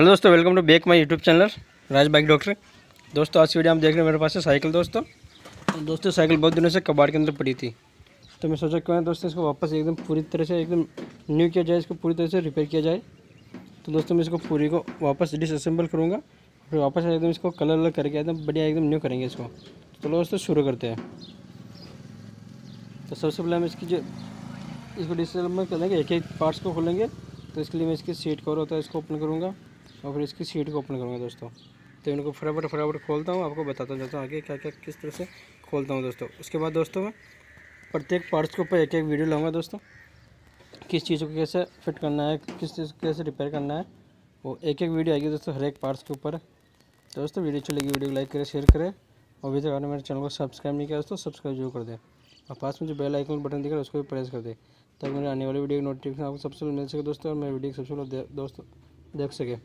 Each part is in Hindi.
हेलो दोस्तों, welcome to back my YouTube channel Raj bike doctor. दोस्तों आज वीडियो हम देख रहे हैं, मेरे पास है साइकिल। दोस्तों साइकिल बहुत दिनों से कबाड़ के अंदर पड़ी थी, तो मैं सोचा क्यों ना दोस्तों इसको वापस एकदम पूरी तरह से एकदम न्यू किया जाए, इसको पूरी तरह से रिपेयर किया जाए। तो दोस्तों मैं इसको पूरी को वापस डिसअसेंबल करूँगा, फिर वापस एकदम इसको कलर वलर करके एकदम बढ़िया एकदम न्यू करेंगे इसको। तो दोस्तों शुरू करते हैं। तो सबसे पहले हम इसको डिसअसेंबल करेंगे, एक एक पार्ट्स को खोलेंगे। तो इसके लिए मैं इसकी सीट कवर होता है इसको ओपन करूँगा और फिर इसकी सीट को ओपन करूँगा दोस्तों। तो इनको फटाफट खोलता हूँ, आपको बताता जाता हूँ आगे क्या क्या किस तरह से खोलता हूँ दोस्तों। उसके बाद दोस्तों मैं प्रत्येक पार्ट्स के ऊपर एक एक वीडियो लाऊंगा दोस्तों, किस चीज़ को कैसे फिट करना है, किस चीज़ को कैसे रिपेयर करना है, वो एक एक वीडियो आएगी दोस्तों हर एक पार्ट्स के ऊपर। तो दोस्तों वीडियो अच्छी लगी, वीडियो को लाइक करें, शेयर करें, और अभी तक आपने मेरे चैनल को सब्सक्राइब नहीं किया दोस्तों, सब्सक्राइब जरूर कर दें, और पास में जो बेल आइकन बटन दिख रहा है उसको भी प्रेस कर दें, ताकि मेरे आने वाली वीडियो की नोटिफिकेशन आपको सबसे पहले मिल सके दोस्तों, और मेरी वीडियो सबसे पहले दोस्तों देख सके।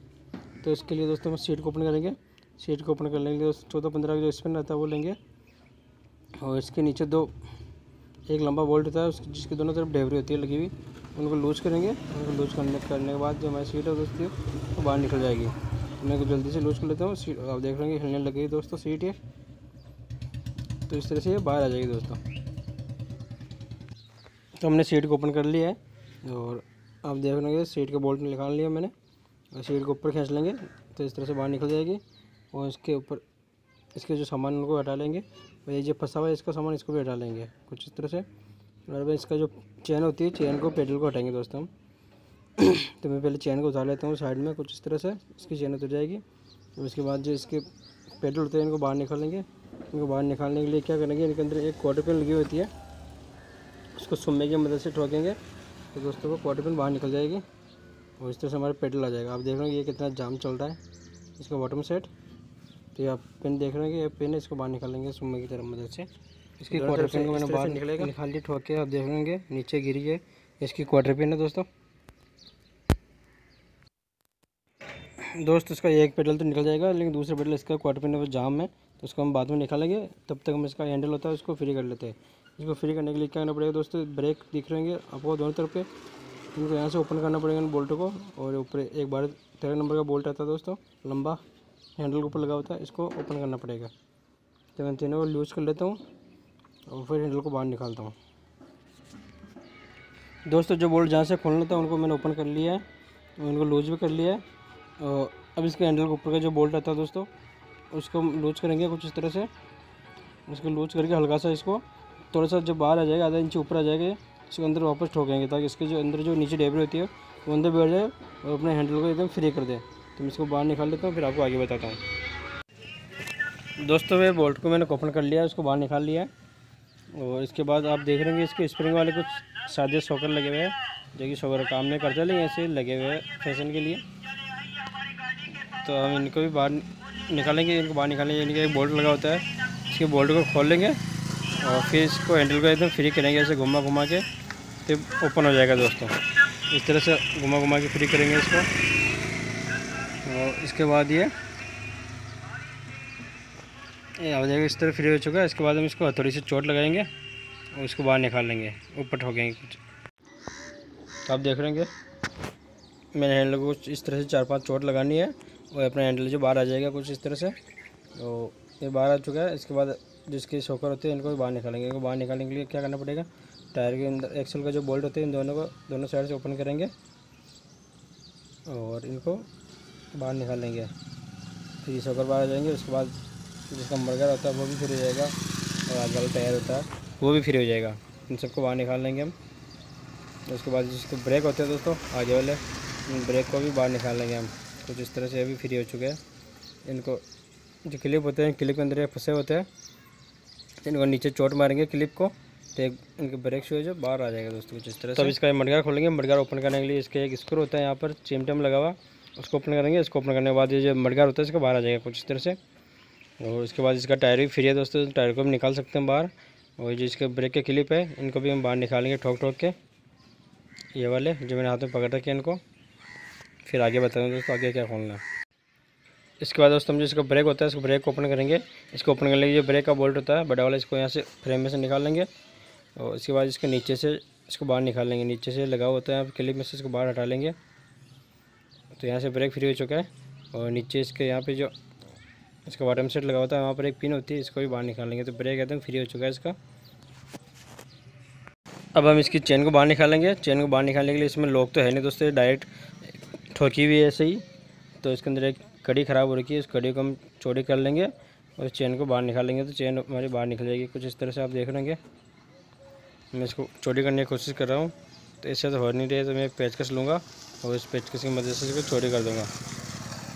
तो इसके लिए दोस्तों हम सीट को ओपन करेंगे, सीट को ओपन कर लेंगे दोस्तों। 14-15 का जो स्पिन रहता है वो लेंगे, और इसके नीचे दो एक लंबा बोल्ट होता है जिसकी दोनों तरफ डेवरी होती है लगी हुई, उनको लूज करेंगे। उनको लूज करने के बाद जो हमारी सीट है दोस्तों वो बाहर निकल जाएगी। मैं तो जल्दी से लूज कर लेता हूँ। सीट आप देख लेंगे हिलने लग गई दोस्तों सीट ये, तो इस तरह से ये बाहर आ जाएगी दोस्तों। तो हमने सीट को ओपन कर लिया है, और आप देख लेंगे सीट का बोल्ट निकाल लिया मैंने, और सीट को ऊपर खींच लेंगे तो इस तरह से बाहर निकल जाएगी। और इसके ऊपर इसके जो सामान उनको हटा लेंगे, और ये जो फंसा हुआ है इसका सामान इसको भी हटा लेंगे कुछ इस तरह से। और इसका जो चैन होती है चैन को पेडल को हटाएंगे दोस्तों हम। तो मैं पहले चैन को उतार लेता हूँ साइड में कुछ इस तरह से, इसकी चैन उतर जाएगी। और उसके बाद जो इसके पेडल होते हैं इनको बाहर निकालेंगे। इनको बाहर निकालने के लिए क्या करेंगे, इनके अंदर एक क्वार्टर पिन लगी होती है, उसको सुम्मे की मदद से ठोकेंगे तो दोस्तों को क्वार्टर पिन बाहर निकल जाएगी, और इस तरह से हमारा पेडल आ जाएगा। आप देख रहे हैं ये कितना जाम चल रहा है इसका बॉटम सेट। तो ये आप पिन देख रहे हैं कि ये पिन इसको बाहर निकालेंगे सुम्मे की तरफ मदद से। इसकी क्वार्टर पिन को मैंने बाहर निकलेगा खाली ठोक के, आप देख लेंगे नीचे गिरी है इसकी क्वार्टर पिन है दोस्तों। इसका एक पेडल तो निकल जाएगा, लेकिन दूसरा पेडल इसका क्वार्टर पिन वो जाम है, तो उसको हम बाद में निकालेंगे। तब तक हम इसका हैंडल होता है उसको फ्री कर लेते हैं। इसको फ्री करने के लिए क्या करना पड़ेगा दोस्तों, ब्रेक दिख रहे हैं आपको दोनों तरफ पे, इनको यहाँ से ओपन करना पड़ेगा इन बोल्टों को। और ऊपर एक 12-13 नंबर का बोल्ट आता है दोस्तों, लंबा हैंडल के ऊपर लगा होता है, इसको ओपन करना पड़ेगा। तो मैं तीनों को लूज कर लेता हूँ और फिर हैंडल को बाहर निकालता हूँ दोस्तों। जो बोल्ट जहाँ से खोलना था उनको मैंने ओपन कर लिया है, उनको लूज भी कर लिया है। और अब इसके हैंडल के ऊपर का जो बोल्ट आता है दोस्तों उसको लूज करेंगे कुछ इस तरह से। उसको लूज करके हल्का सा इसको थोड़ा सा जब बाहर आ जाएगा, आधा इंच ऊपर आ जाएगा, इसके अंदर वापस ठोकेंगे ताकि इसके जो अंदर जो नीचे डेबरी होती है वो अंदर बैठ जाए और अपने हैंडल को एकदम फ्री कर दें। तो मैं इसको बाहर निकाल लेता हूँ, फिर आपको आगे बताता हूँ दोस्तों। मैं बोल्ट को मैंने ओपन कर लिया, उसको बाहर निकाल लिया, और इसके बाद आप देख रहे हैं इसके स्प्रिंग वाले कुछ सादे सॉकर लगे हुए हैं, जो कि सॉकर काम नहीं करते लेकिन ऐसे लगे हुए हैं फैशन के लिए। तो हम इनको भी बाहर निकालेंगे। इनको बाहर निकालेंगे, इनका एक बोल्ट लगा होता है, इसके बोल्ट को खोल लेंगे और फिर इसको हैंडल को एकदम फ्री करेंगे ऐसे घुमा के, फिर ओपन हो जाएगा दोस्तों। इस तरह से घुमा के फ्री करेंगे इसको, और इसके बाद ये हो जाएगा इस तरह फ्री हो चुका है। इसके बाद हम इसको हथौड़ी से चोट लगाएंगे और इसको बाहर निकाल लेंगे, ऊपर ठोकेंगे कुछ। तो आप देख रहे हैं कि मैंने हैंडल को इस तरह से 4-5 चोट लगानी है, और अपना हैंडल जो बाहर आ जाएगा कुछ इस तरह से। तो ये बाहर आ चुका है। इसके बाद जिसके शॉकर होते हैं इनको बाहर निकालेंगे। इनको बाहर निकालने के लिए क्या करना पड़ेगा, टायर के अंदर एक्सल का जो बोल्ट होते हैं इन दोनों को दोनों साइड से ओपन करेंगे और इनको बाहर निकालेंगे, फिर शॉकर बाहर आ जाएंगे। उसके बाद जिसका मर्गर होता है वो भी फ्री हो जाएगा, और आगे वाला टायर होता है वो भी फ्री हो जाएगा, इन सबको बाहर निकाल लेंगे हम। उसके बाद जिसके ब्रेक होते हैं दोस्तों आगे वाले, ब्रेक को भी बाहर निकाल लेंगे हम कुछ इस तरह से, ये भी फ्री हो चुके हैं। इनको जो क्लिप होते हैं क्लिप के अंदर ये फंसे होते हैं, इनको नीचे चोट मारेंगे क्लिप को, तो इनके ब्रेक शो है जो बाहर आ जाएगा दोस्तों कुछ इस तरह से। तब इसका मडगार खोलेंगे। मडगार ओपन करने के लिए इसके एक स्क्रू होता है यहाँ पर चिमटम लगा हुआ, उसको ओपन करेंगे। इसको ओपन करने के बाद ये जो मडगार होता है इसका बाहर आ जाएगा कुछ इस तरह से। और उसके बाद इसका टायर भी फ्री है दोस्तों, टायर को भी निकाल सकते हैं बाहर। और जो इसके ब्रेक के क्लिप है इनको भी हम बाहर निकालेंगे ठोक के, ये वाले जो मैंने हाथ में पकड़ रखे इनको। फिर आगे बताएंगे दोस्तों आगे क्या खोलना है। इसके बाद दोस्तों हम जो इसका ब्रेक होता है इसको ब्रेक को ओपन करेंगे। इसको ओपन करने के लिए ब्रेक का बोल्ट होता है बड़ा वाला, इसको यहाँ से फ्रेम में से निकाल लेंगे। और इसके बाद इसके नीचे से इसको बाहर निकाल लेंगे, नीचे से लगा होता है यहाँ क्लिप में से इसको बाहर हटा लेंगे। तो यहाँ से ब्रेक फ्री हो चुका है। और नीचे इसके यहाँ पे जो इसका बॉटम सेट लगा होता है वहाँ पर एक पिन होती है, इसको भी बाहर निकालेंगे। तो ब्रेक एकदम फ्री हो चुका है इसका। अब हम इसकी चेन को बाहर निकालेंगे। चेन को बाहर निकालने के लिए इसमें लॉक तो है नहीं दोस्तों, डायरेक्ट ठोकी हुई है ऐसे ही। तो इसके अंदर एक कड़ी ख़राब हो रखी है, उस कड़ी को हम चौड़ी कर लेंगे और चेन को बाहर निकालेंगे तो चेन हमारी बाहर निकल जाएगी। कुछ इस तरह से आप देख लेंगे। मैं इसको चौड़ी करने की कोशिश कर रहा हूँ, तो इससे तो हो नहीं रही है, तो मैं एक पेचकस लूँगा और इस पेचकस की मदद से इसको चौड़ी कर दूँगा।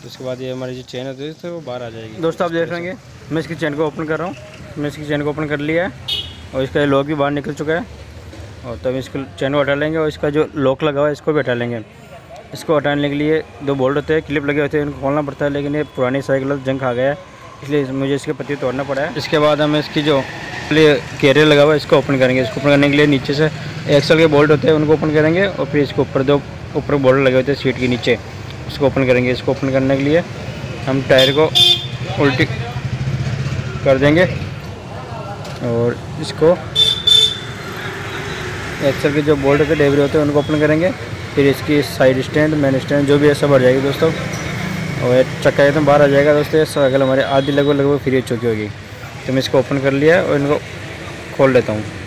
तो उसके बाद ये हमारी जो चेन होती है तो वो बाहर आ जाएगी। दोस्तों आप देख लेंगे, मैं इसकी चेन को ओपन कर रहा हूँ। मैं इसकी चेन को ओपन कर लिया है और इसका लॉक भी बाहर निकल चुका है। और तब इसको चेन को हटा लेंगे और इसका जो लॉक लगा हुआ है इसको भी हटा लेंगे। इसको हटाने के लिए दो बोल्ट होते हैं, क्लिप लगे होते हैं, उनको खोलना पड़ता है, लेकिन ये पुरानी साइकिल जंग खा गया है, इसलिए मुझे इसके पत्ते तोड़ना पड़ा है। इसके बाद हम इसकी जो कैरियर लगा हुआ है इसको ओपन करेंगे। इसको ओपन करने के लिए नीचे से एक्सल के बोल्ट होते हैं उनको ओपन करेंगे और फिर इसके ऊपर दो ऊपर बोल्ट लगे होते हैं सीट के नीचे, उसको ओपन करेंगे। इसको ओपन करने के लिए हम टायर को उल्टी कर देंगे और इसको एक्सल के जो बोल्ट होते डेबरी होते हैं उनको ओपन करेंगे। फिर इसकी साइड स्टैंड, मेन स्टैंड जो भी है सब हट जाएगी दोस्तों और चक्का एकदम बाहर आ जाएगा। दोस्तों ये साइकिल हमारे आधी लगभग फ्री हो चुकी होगी। तो मैं इसको ओपन कर लिया और इनको खोल लेता हूँ।